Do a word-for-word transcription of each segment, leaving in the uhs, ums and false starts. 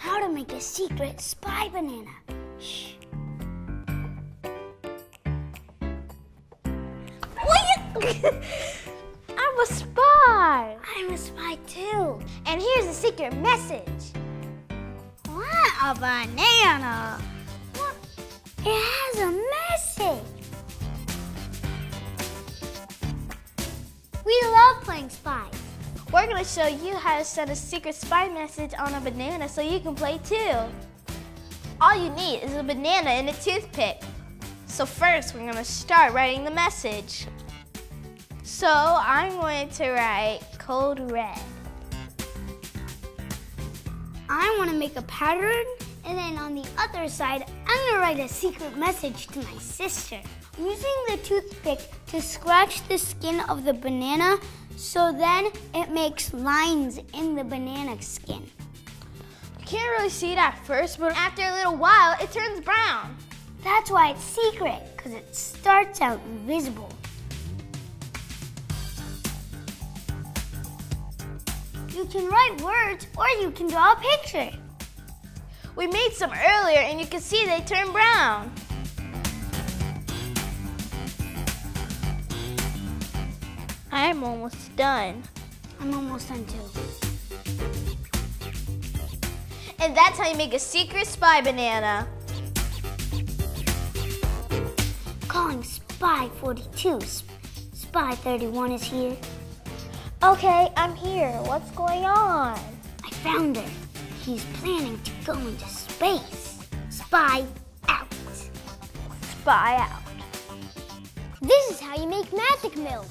how to make a secret spy banana. Shh. I'm a spy. I'm a spy too. And here's a secret message. What a banana. What? It has a message. We love playing spies. We're going to show you how to send a secret spy message on a banana so you can play too. All you need is a banana and a toothpick. So first, we're going to start writing the message. So I'm going to write Code Red. I want to make a pattern, and then on the other side, I'm going to write a secret message to my sister. I'm using the toothpick to scratch the skin of the banana, so then it makes lines in the banana skin. You can't really see it at first, but after a little while, it turns brown. That's why it's secret, because it starts out invisible. You can write words, or you can draw a picture. We made some earlier, and you can see they turn brown. I'm almost done. I'm almost done too. And that's how you make a secret spy banana. Calling Spy forty-two. Spy thirty-one is here. Okay, I'm here. What's going on? I found her. She's planning to go into space. Spy out. Spy out. This is how you make magic milk.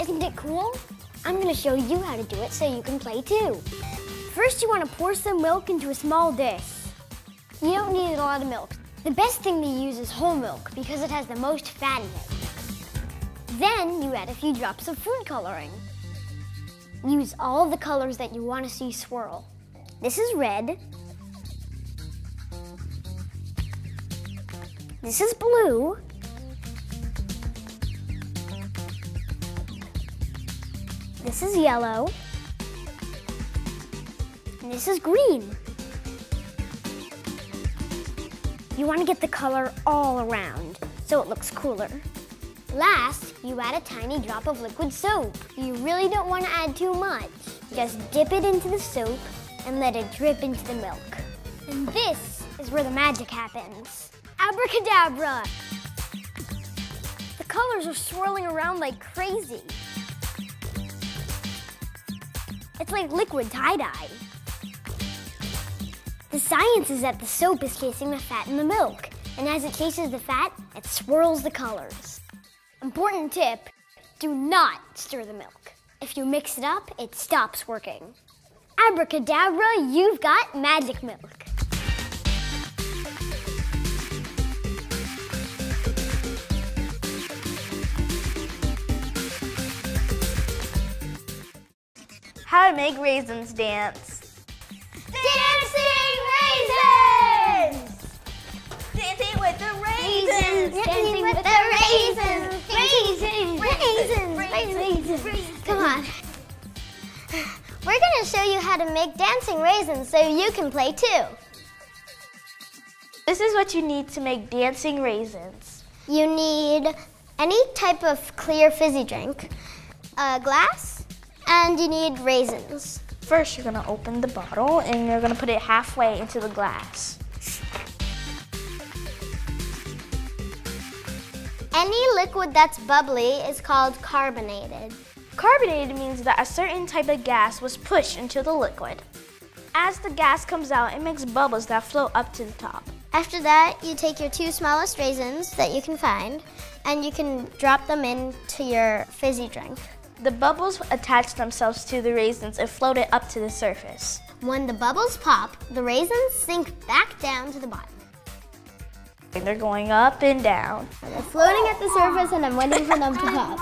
Isn't it cool? I'm going to show you how to do it so you can play too. First, you want to pour some milk into a small dish. You don't need a lot of milk. The best thing to use is whole milk because it has the most fat in it. Then, you add a few drops of food coloring. Use all the colors that you want to see swirl. This is red. This is blue. This is yellow, and this is green. You want to get the color all around, so it looks cooler. Last, you add a tiny drop of liquid soap. You really don't want to add too much. Just dip it into the soap and let it drip into the milk. And this is where the magic happens. Abracadabra! The colors are swirling around like crazy. It's like liquid tie-dye. The science is that the soap is chasing the fat in the milk, and as it chases the fat, it swirls the colors. Important tip, do not stir the milk. If you mix it up, it stops working. Abracadabra, you've got magic milk. How to make raisins dance. Dancing raisins! Dancing with the raisins! Dancing with the raisins! Raisins! Raisins! Raisins! Raisins! Come on. We're going to show you how to make dancing raisins so you can play too. This is what you need to make dancing raisins. You need any type of clear fizzy drink, a glass, and you need raisins. First, you're gonna open the bottle and you're gonna put it halfway into the glass. Any liquid that's bubbly is called carbonated. Carbonated means that a certain type of gas was pushed into the liquid. As the gas comes out, it makes bubbles that float up to the top. After that, you take your two smallest raisins that you can find and you can drop them into your fizzy drink. The bubbles attached themselves to the raisins and floated up to the surface. When the bubbles pop, the raisins sink back down to the bottom. And they're going up and down. They're floating at the surface and I'm waiting for them to pop.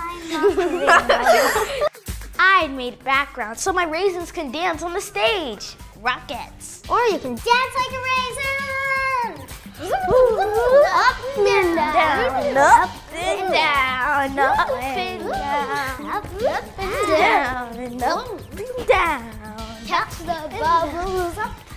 I made background so my raisins can dance on the stage. Rockets. Or you can dance like a raisin. Up and down. Up and down. Up and down. Up and down, and up and down, catch the bubbles up.